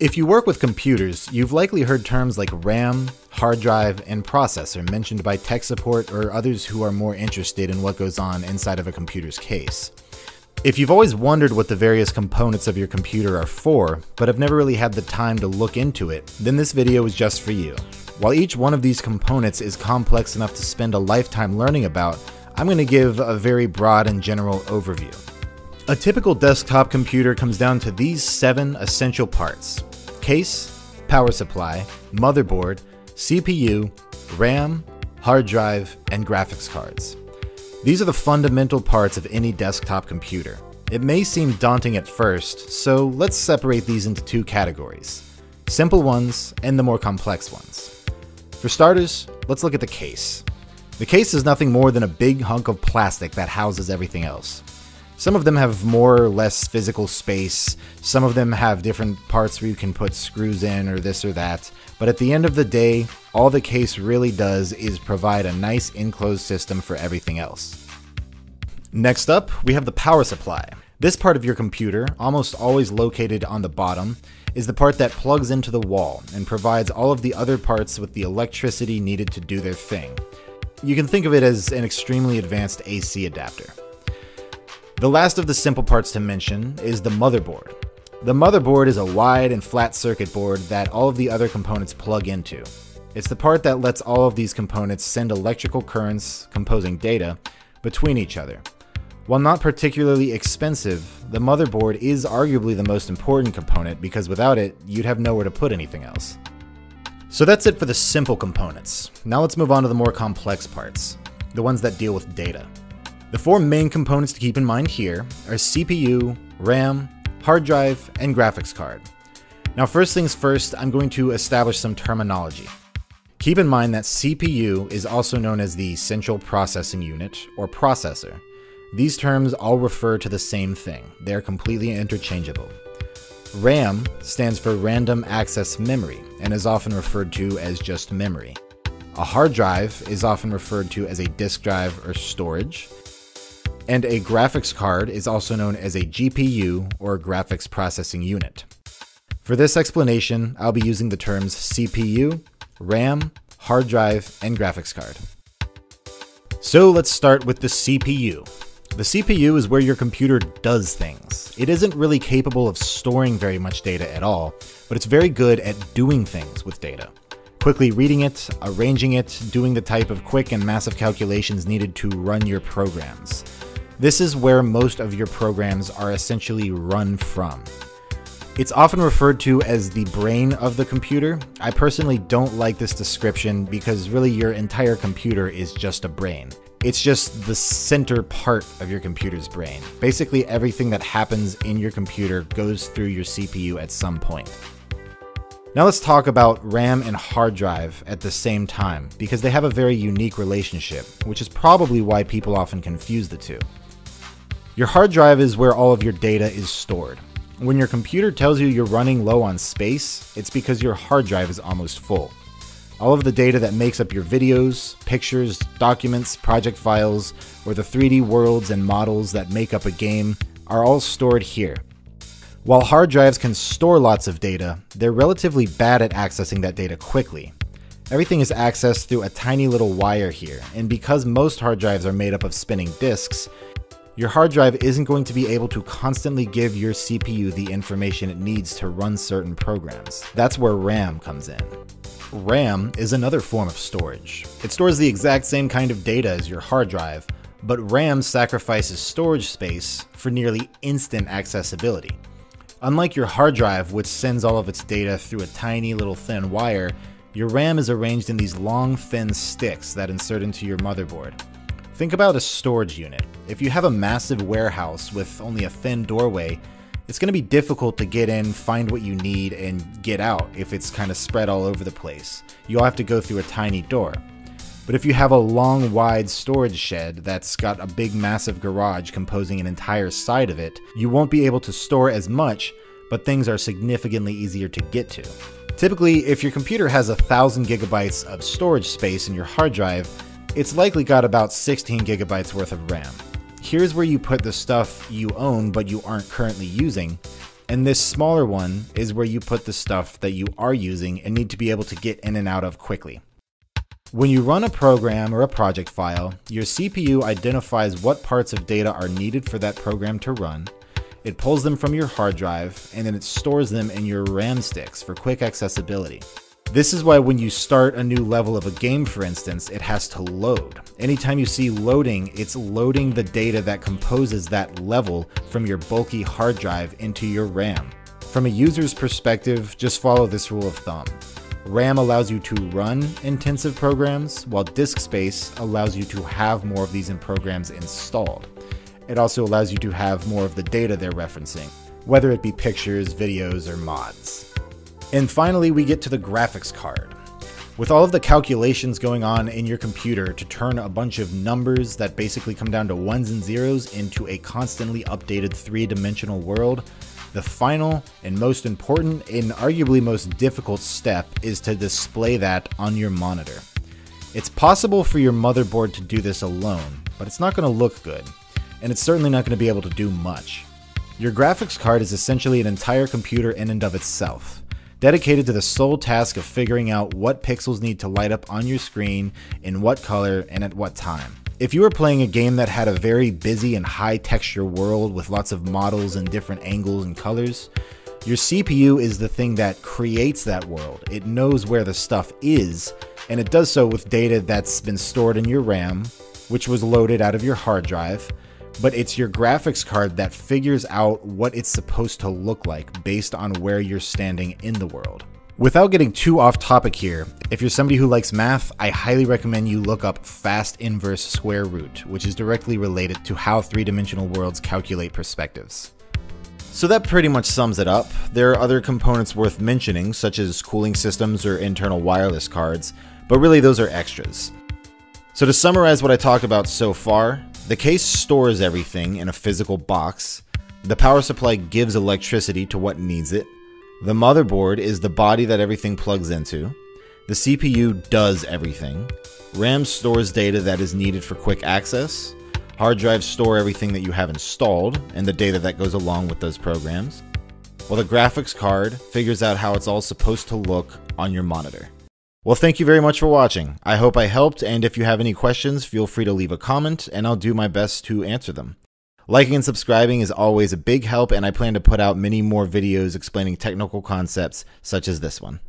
If you work with computers, you've likely heard terms like RAM, hard drive, and processor mentioned by tech support or others who are more interested in what goes on inside of a computer's case. If you've always wondered what the various components of your computer are for, but have never really had the time to look into it, then this video is just for you. While each one of these components is complex enough to spend a lifetime learning about, I'm going to give a very broad and general overview. A typical desktop computer comes down to these 7 essential parts: case, power supply, motherboard, CPU, RAM, hard drive, and graphics cards. These are the fundamental parts of any desktop computer. It may seem daunting at first, so let's separate these into 2 categories: simple ones and the more complex ones. For starters, let's look at the case. The case is nothing more than a big hunk of plastic that houses everything else. Some of them have more or less physical space, some of them have different parts where you can put screws in or this or that, but at the end of the day, all the case really does is provide a nice enclosed system for everything else. Next up, we have the power supply. This part of your computer, almost always located on the bottom, is the part that plugs into the wall and provides all of the other parts with the electricity needed to do their thing. You can think of it as an extremely advanced AC adapter. The last of the simple parts to mention is the motherboard. The motherboard is a wide and flat circuit board that all of the other components plug into. It's the part that lets all of these components send electrical currents, composing data, between each other. While not particularly expensive, the motherboard is arguably the most important component because without it, you'd have nowhere to put anything else. So that's it for the simple components. Now let's move on to the more complex parts, the ones that deal with data. The 4 main components to keep in mind here are CPU, RAM, hard drive, and graphics card. Now first things first, I'm going to establish some terminology. Keep in mind that CPU is also known as the Central Processing Unit, or processor. These terms all refer to the same thing. They are completely interchangeable. RAM stands for Random Access Memory and is often referred to as just memory. A hard drive is often referred to as a disk drive or storage. And a graphics card is also known as a GPU, or graphics processing unit. For this explanation, I'll be using the terms CPU, RAM, hard drive, and graphics card. So let's start with the CPU. The CPU is where your computer does things. It isn't really capable of storing very much data at all, but it's very good at doing things with data. Quickly reading it, arranging it, doing the type of quick and massive calculations needed to run your programs. This is where most of your programs are essentially run from. It's often referred to as the brain of the computer. I personally don't like this description because really your entire computer is just a brain. It's just the center part of your computer's brain. Basically everything that happens in your computer goes through your CPU at some point. Now let's talk about RAM and hard drive at the same time, because they have a very unique relationship, which is probably why people often confuse the two. Your hard drive is where all of your data is stored. When your computer tells you you're running low on space, it's because your hard drive is almost full. All of the data that makes up your videos, pictures, documents, project files, or the 3D worlds and models that make up a game are all stored here. While hard drives can store lots of data, they're relatively bad at accessing that data quickly. Everything is accessed through a tiny little wire here, and because most hard drives are made up of spinning disks, your hard drive isn't going to be able to constantly give your CPU the information it needs to run certain programs. That's where RAM comes in. RAM is another form of storage. It stores the exact same kind of data as your hard drive, but RAM sacrifices storage space for nearly instant accessibility. Unlike your hard drive, which sends all of its data through a tiny little thin wire, your RAM is arranged in these long thin sticks that insert into your motherboard. Think about a storage unit. If you have a massive warehouse with only a thin doorway, it's going to be difficult to get in, find what you need, and get out if it's kind of spread all over the place. You'll have to go through a tiny door. But if you have a long, wide storage shed that's got a big, massive garage composing an entire side of it, you won't be able to store as much, but things are significantly easier to get to. Typically, if your computer has 1,000 gigabytes of storage space in your hard drive, it's likely got about 16 gigabytes worth of RAM. Here's where you put the stuff you own but you aren't currently using, And this smaller one is where you put the stuff that you are using and need to be able to get in and out of quickly. When you run a program or a project file, your CPU identifies what parts of data are needed for that program to run. It pulls them from your hard drive, and then it stores them in your RAM sticks for quick accessibility. This is why when you start a new level of a game, for instance, it has to load. Anytime you see loading, it's loading the data that composes that level from your bulky hard drive into your RAM. From a user's perspective, just follow this rule of thumb. RAM allows you to run intensive programs, while disk space allows you to have more of these programs installed. It also allows you to have more of the data they're referencing, whether it be pictures, videos, or mods. And finally, we get to the graphics card. With all of the calculations going on in your computer to turn a bunch of numbers that basically come down to ones and zeros into a constantly updated three-dimensional world, the final and most important and arguably most difficult step is to display that on your monitor. It's possible for your motherboard to do this alone, but it's not going to look good, and it's certainly not going to be able to do much. Your graphics card is essentially an entire computer in and of itself, dedicated to the sole task of figuring out what pixels need to light up on your screen, in what color, and at what time. If you were playing a game that had a very busy and high texture world with lots of models and different angles and colors, your CPU is the thing that creates that world. It knows where the stuff is, and it does so with data that's been stored in your RAM, which was loaded out of your hard drive, but it's your graphics card that figures out what it's supposed to look like based on where you're standing in the world. Without getting too off topic here, if you're somebody who likes math, I highly recommend you look up fast inverse square root, which is directly related to how three-dimensional worlds calculate perspectives. So that pretty much sums it up. There are other components worth mentioning, such as cooling systems or internal wireless cards, but really those are extras. So to summarize what I talked about so far, the case stores everything in a physical box. The power supply gives electricity to what needs it. The motherboard is the body that everything plugs into. The CPU does everything. RAM stores data that is needed for quick access. Hard drives store everything that you have installed and the data that goes along with those programs. While the graphics card figures out how it's all supposed to look on your monitor. Well, thank you very much for watching. I hope I helped, and if you have any questions, feel free to leave a comment, and I'll do my best to answer them. Liking and subscribing is always a big help, and I plan to put out many more videos explaining technical concepts such as this one.